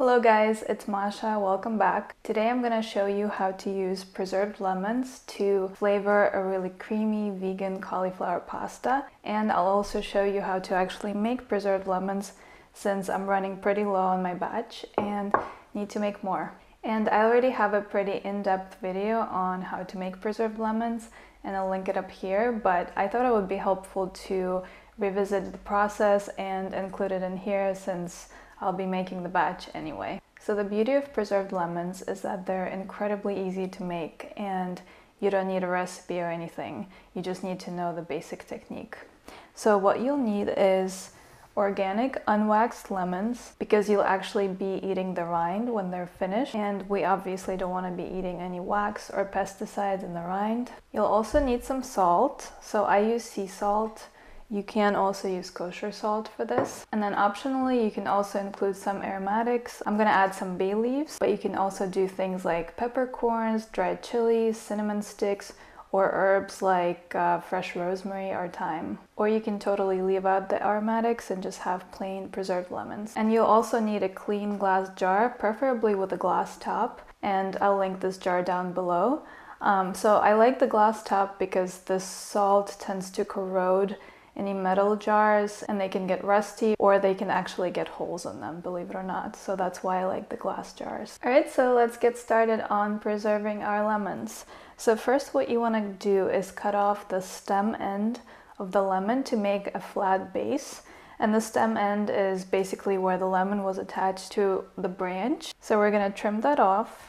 Hello guys, it's Masha, welcome back. Today I'm going to show you how to use preserved lemons to flavor a really creamy vegan cauliflower pasta, and I'll also show you how to actually make preserved lemons since I'm running pretty low on my batch and need to make more. And I already have a pretty in-depth video on how to make preserved lemons and I'll link it up here, but I thought it would be helpful to revisit the process and include it in here since I'll be making the batch anyway. So the beauty of preserved lemons is that they're incredibly easy to make and you don't need a recipe or anything. You just need to know the basic technique. So what you'll need is organic unwaxed lemons, because you'll actually be eating the rind when they're finished, and we obviously don't want to be eating any wax or pesticides in the rind. You'll also need some salt. So I use sea salt. You can also use kosher salt for this. And then optionally, you can also include some aromatics. I'm gonna add some bay leaves, but you can also do things like peppercorns, dried chilies, cinnamon sticks, or herbs like fresh rosemary or thyme. Or you can totally leave out the aromatics and just have plain preserved lemons. And you'll also need a clean glass jar, preferably with a glass top. And I'll link this jar down below. So I like the glass top because the salt tends to corrode any metal jars and they can get rusty or they can actually get holes in them, believe it or not. So that's why I like the glass jars. All right, so let's get started on preserving our lemons. So first what you want to do is cut off the stem end of the lemon to make a flat base. And the stem end is basically where the lemon was attached to the branch. So we're going to trim that off.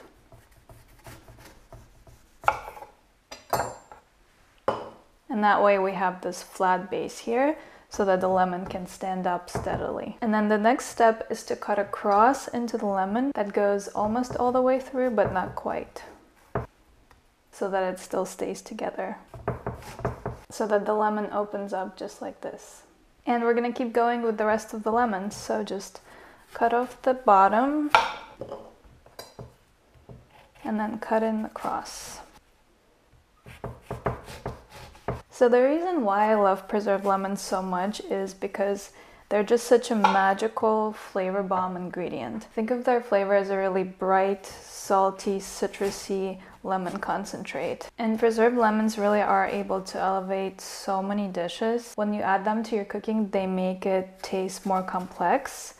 And that way we have this flat base here so that the lemon can stand up steadily. And then the next step is to cut across into the lemon that goes almost all the way through, but not quite, so that it still stays together, so that the lemon opens up just like this. And we're gonna keep going with the rest of the lemons. So just cut off the bottom and then cut in the cross. So the reason why I love preserved lemons so much is because they're just such a magical flavor bomb ingredient. Think of their flavor as a really bright, salty, citrusy lemon concentrate. And preserved lemons really are able to elevate so many dishes. When you add them to your cooking, they make it taste more complex,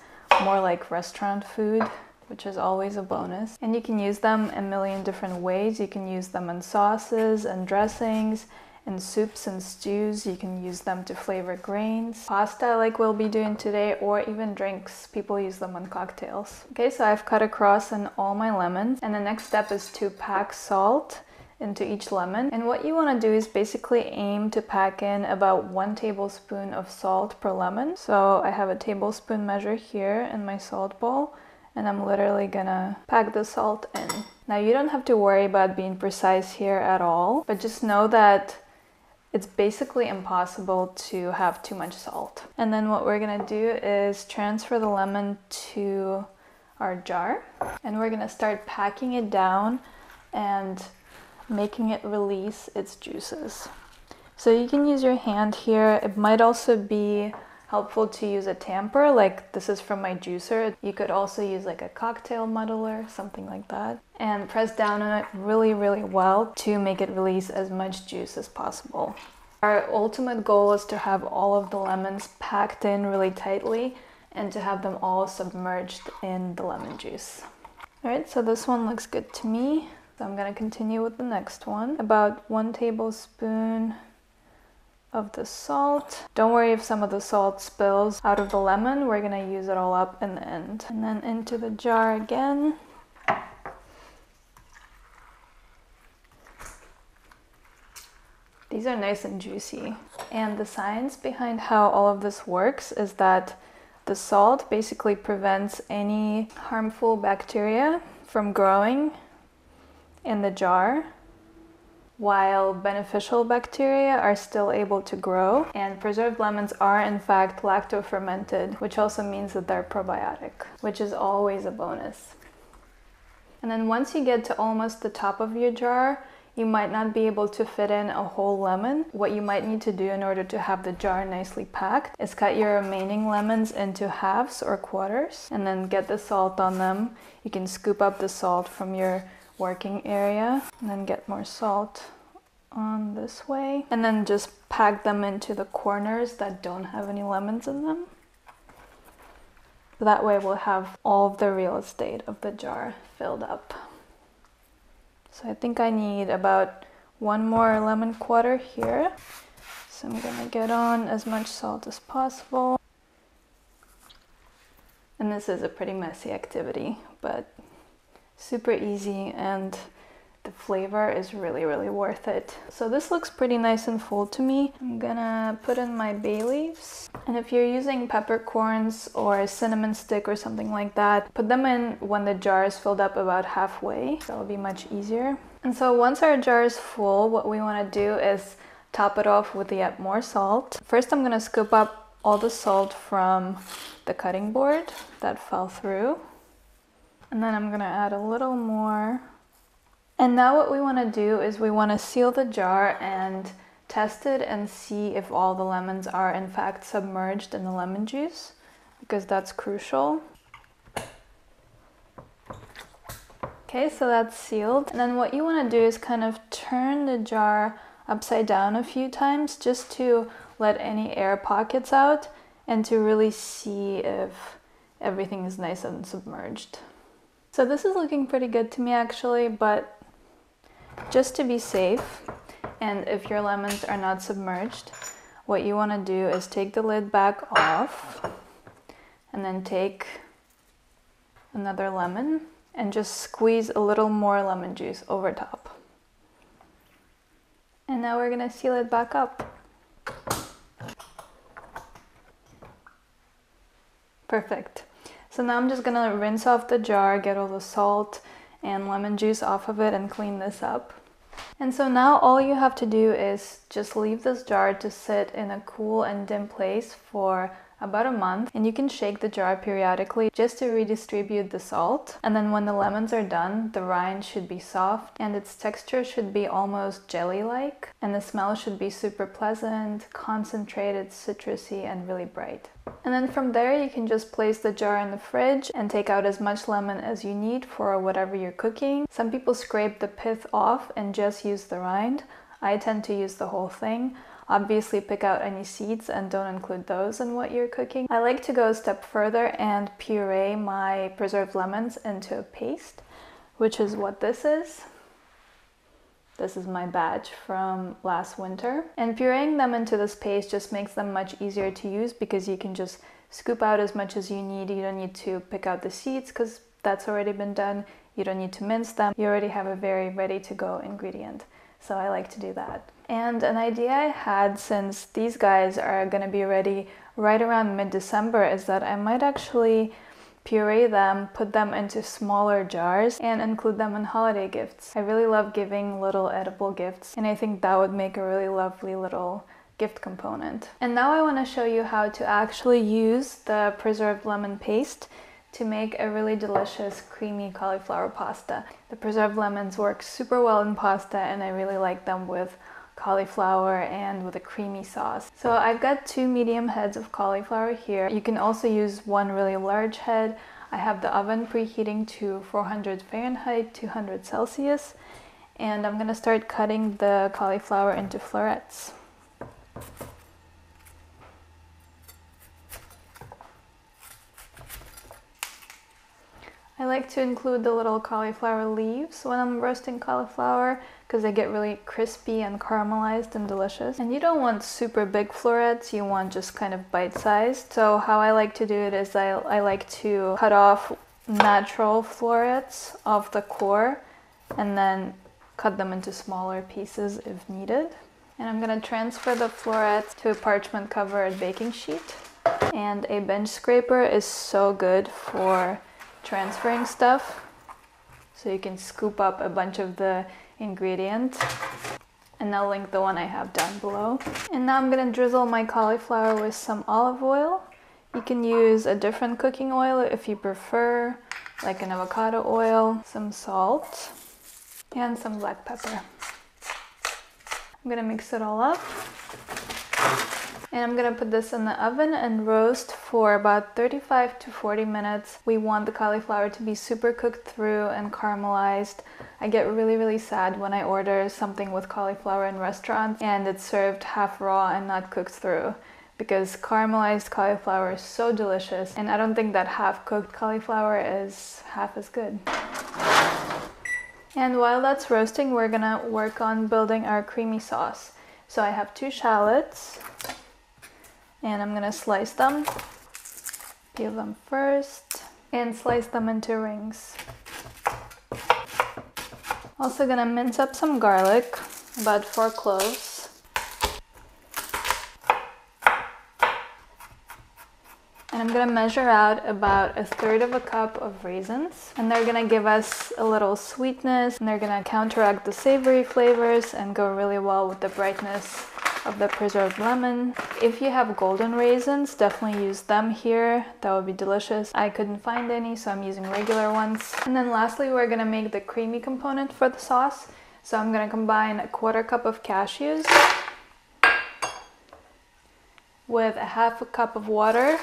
more like restaurant food, which is always a bonus. And you can use them a million different ways. You can use them in sauces and dressings, in soups and stews. You can use them to flavor grains, pasta like we'll be doing today, or even drinks. People use them on cocktails. Okay, so I've cut across in all my lemons, and the next step is to pack salt into each lemon. And what you want to do is basically aim to pack in about 1 tablespoon of salt per lemon. So I have a tablespoon measure here in my salt bowl, and I'm literally gonna pack the salt in. Now you don't have to worry about being precise here at all, but just know that it's basically impossible to have too much salt. And then what we're gonna do is transfer the lemon to our jar, and we're gonna start packing it down and making it release its juices. So you can use your hand here. It might also be helpful to use a tamper, like this is from my juicer. You could also use like a cocktail muddler, something like that, and press down on it really, really well to make it release as much juice as possible. Our ultimate goal is to have all of the lemons packed in really tightly and to have them all submerged in the lemon juice. All right, so this one looks good to me. So I'm gonna continue with the next one. About 1 tablespoon of the salt. Don't worry if some of the salt spills out of the lemon, we're gonna use it all up in the end. And then into the jar again. These are nice and juicy. And the science behind how all of this works is that the salt basically prevents any harmful bacteria from growing in the jar, while beneficial bacteria are still able to grow. And preserved lemons are in fact lacto-fermented, which also means that they're probiotic, which is always a bonus. And then once you get to almost the top of your jar, you might not be able to fit in a whole lemon. What you might need to do in order to have the jar nicely packed is cut your remaining lemons into halves or quarters and then get the salt on them. You can scoop up the salt from your working area and then get more salt on this way and then just pack them into the corners that don't have any lemons in them. That way we'll have all of the real estate of the jar filled up. So I think I need about one more lemon quarter here. So I'm gonna get on as much salt as possible. And this is a pretty messy activity, but super easy and the flavor is really worth it. So this looks pretty nice and full to me. I'm gonna put in my bay leaves. And if you're using peppercorns or a cinnamon stick or something like that, put them in when the jar is filled up about halfway. That'll be much easier. And so once our jar is full, what we wanna do is top it off with yet more salt. First, I'm gonna scoop up all the salt from the cutting board that fell through. And then I'm gonna add a little more. And now what we want to do is we want to seal the jar and test it and see if all the lemons are in fact submerged in the lemon juice, because that's crucial. Okay, so that's sealed. And then what you want to do is kind of turn the jar upside down a few times just to let any air pockets out and to really see if everything is nice and submerged. So this is looking pretty good to me actually, but just to be safe, and if your lemons are not submerged, what you want to do is take the lid back off and then take another lemon and just squeeze a little more lemon juice over top. And now we're going to seal it back up. Perfect. So now I'm just going to rinse off the jar, get all the salt and lemon juice off of it and clean this up. And so now all you have to do is just leave this jar to sit in a cool and dim place for about a month, and you can shake the jar periodically just to redistribute the salt. And then when the lemons are done, the rind should be soft and its texture should be almost jelly-like, and the smell should be super pleasant, concentrated, citrusy, and really bright. And then from there you can just place the jar in the fridge and take out as much lemon as you need for whatever you're cooking. Some people scrape the pith off and just use the rind. I tend to use the whole thing. Obviously pick out any seeds and don't include those in what you're cooking. I like to go a step further and puree my preserved lemons into a paste, which is what this is. This is my batch from last winter. And pureeing them into this paste just makes them much easier to use because you can just scoop out as much as you need. You don't need to pick out the seeds because that's already been done. You don't need to mince them. You already have a very ready-to-go ingredient. So I like to do that. And an idea I had, since these guys are going to be ready right around mid-December, is that I might actually puree them, put them into smaller jars, and include them in holiday gifts. I really love giving little edible gifts, and I think that would make a really lovely little gift component. And now I want to show you how to actually use the preserved lemon paste to make a really delicious creamy cauliflower pasta. The preserved lemons work super well in pasta, and I really like them with cauliflower and with a creamy sauce. So I've got 2 medium heads of cauliflower here. You can also use one really large head. I have the oven preheating to 400 Fahrenheit, 200 Celsius, and I'm gonna start cutting the cauliflower into florets. I like to include the little cauliflower leaves when I'm roasting cauliflower because they get really crispy and caramelized and delicious. And you don't want super big florets, you want just kind of bite-sized. So how I like to do it is I like to cut off natural florets off the core and then cut them into smaller pieces if needed. And I'm gonna transfer the florets to a parchment covered baking sheet. And a bench scraper is so good for transferring stuff, so you can scoop up a bunch of the ingredients, and I'll link the one I have down below. And now I'm gonna drizzle my cauliflower with some olive oil. You can use a different cooking oil if you prefer, like an avocado oil, some salt, and some black pepper. I'm gonna mix it all up. And I'm gonna put this in the oven and roast for about 35 to 40 minutes. We want the cauliflower to be super cooked through and caramelized. I get really sad when I order something with cauliflower in restaurants and it's served half raw and not cooked through, because caramelized cauliflower is so delicious, and I don't think that half cooked cauliflower is half as good. And while that's roasting, we're gonna work on building our creamy sauce. So I have 2 shallots, and I'm gonna slice them, peel them first, and slice them into rings. Also gonna mince up some garlic, about 4 cloves. And I'm gonna measure out about 1/3 cup of raisins, and they're gonna give us a little sweetness, and they're gonna counteract the savory flavors and go really well with the brightness of the preserved lemon. If you have golden raisins, definitely use them here. That would be delicious. I couldn't find any, so I'm using regular ones. And then lastly, we're gonna make the creamy component for the sauce. So I'm gonna combine 1/4 cup of cashews with 1/2 cup of water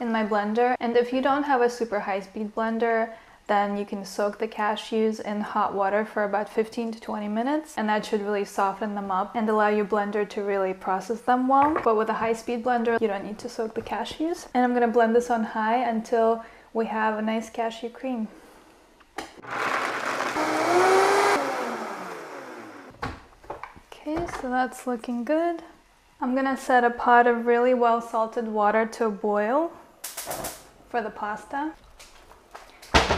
in my blender. And if you don't have a super high-speed blender, then you can soak the cashews in hot water for about 15 to 20 minutes, and that should really soften them up and allow your blender to really process them well. But with a high-speed blender, you don't need to soak the cashews. And I'm gonna blend this on high until we have a nice cashew cream. Okay, so that's looking good. I'm gonna set a pot of really well-salted water to a boil for the pasta.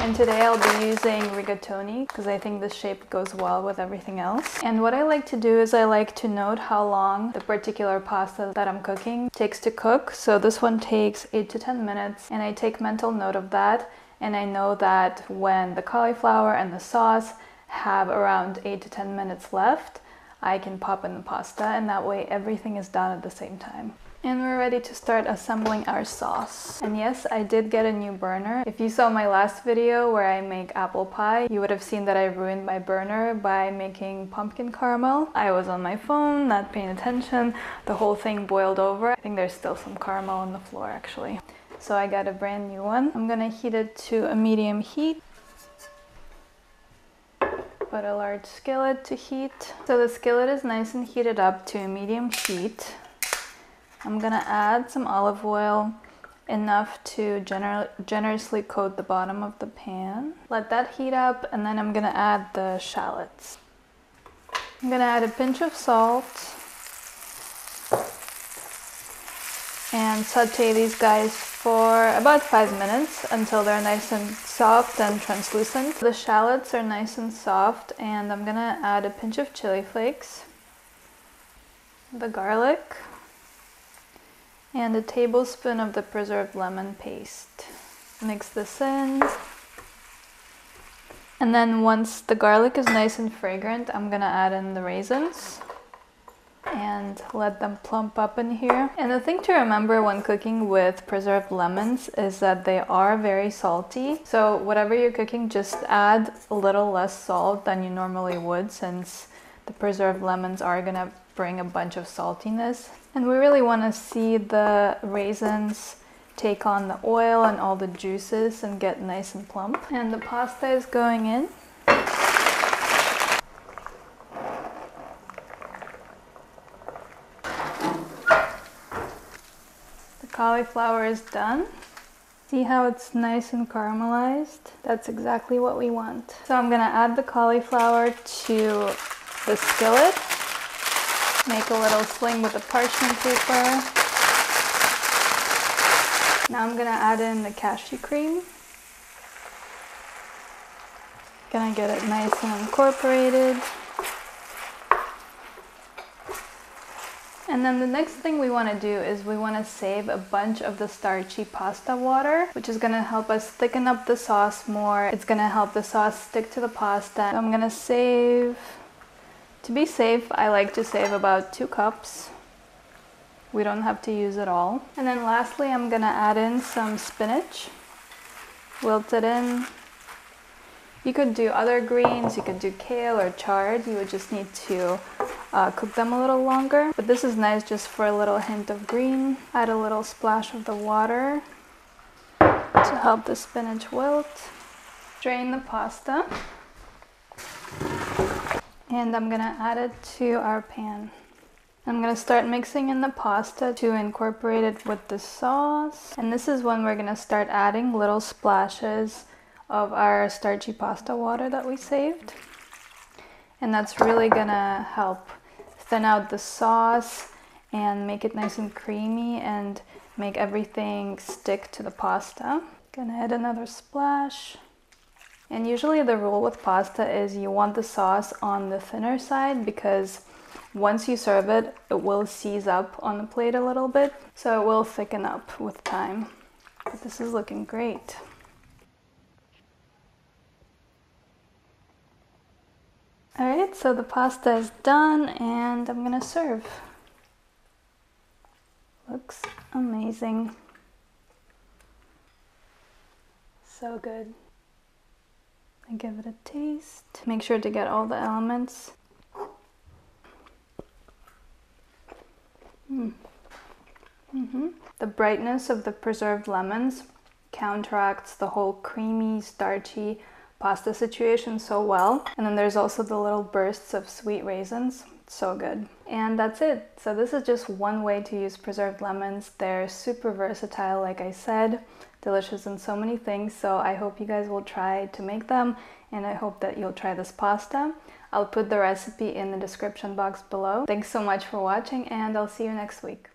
And today I'll be using rigatoni because I think this shape goes well with everything else. And what I like to do is I like to note how long the particular pasta that I'm cooking takes to cook. So this one takes 8 to 10 minutes, and I take mental note of that. And I know that when the cauliflower and the sauce have around 8 to 10 minutes left, I can pop in the pasta, and that way everything is done at the same time. And we're ready to start assembling our sauce. And yes, I did get a new burner. If you saw my last video where I make apple pie, you would have seen that I ruined my burner by making pumpkin caramel. I was on my phone, not paying attention. The whole thing boiled over. I think there's still some caramel on the floor, actually. So I got a brand new one. I'm gonna heat it to a medium heat. Put a large skillet to heat. So the skillet is nice and heated up to a medium heat. I'm gonna add some olive oil, enough to generously coat the bottom of the pan. Let that heat up, and then I'm gonna add the shallots. I'm gonna add a pinch of salt and saute these guys for about 5 minutes until they're nice and soft and translucent. The shallots are nice and soft, and I'm gonna add a pinch of chili flakes, the garlic, and a tablespoon of the preserved lemon paste. Mix this in. And then once the garlic is nice and fragrant, I'm gonna add in the raisins and let them plump up in here. And the thing to remember when cooking with preserved lemons is that they are very salty. So whatever you're cooking, just add a little less salt than you normally would, since the preserved lemons are gonna bring a bunch of saltiness. And we really want to see the raisins take on the oil and all the juices and get nice and plump. And the pasta is going in. The cauliflower is done. See how it's nice and caramelized? That's exactly what we want. So I'm gonna add the cauliflower to the skillet. Make a little sling with the parchment paper. Now I'm gonna add in the cashew cream. Gonna get it nice and incorporated. And then the next thing we wanna do is we wanna save a bunch of the starchy pasta water, which is gonna help us thicken up the sauce more. It's gonna help the sauce stick to the pasta. So I'm gonna save. To be safe, I like to save about 2 cups. We don't have to use it all. And then lastly, I'm gonna add in some spinach. Wilt it in. You could do other greens, you could do kale or chard. You would just need to cook them a little longer. But this is nice just for a little hint of green. Add a little splash of the water to help the spinach wilt. Drain the pasta. And I'm gonna add it to our pan. I'm gonna start mixing in the pasta to incorporate it with the sauce. And this is when we're gonna start adding little splashes of our starchy pasta water that we saved. And that's really gonna help thin out the sauce and make it nice and creamy and make everything stick to the pasta. Gonna add another splash. And usually the rule with pasta is you want the sauce on the thinner side because once you serve it, it will seize up on the plate a little bit, so it will thicken up with time. But this is looking great. All right, so the pasta is done and I'm gonna serve. Looks amazing. So good. I give it a taste. Make sure to get all the elements. The brightness of the preserved lemons counteracts the whole creamy, starchy pasta situation so well. And then there's also the little bursts of sweet raisins. So good. And that's it. So this is just one way to use preserved lemons. They're super versatile, like I said, delicious in so many things. So I hope you guys will try to make them, and I hope that you'll try this pasta. I'll put the recipe in the description box below. Thanks so much for watching, and I'll see you next week.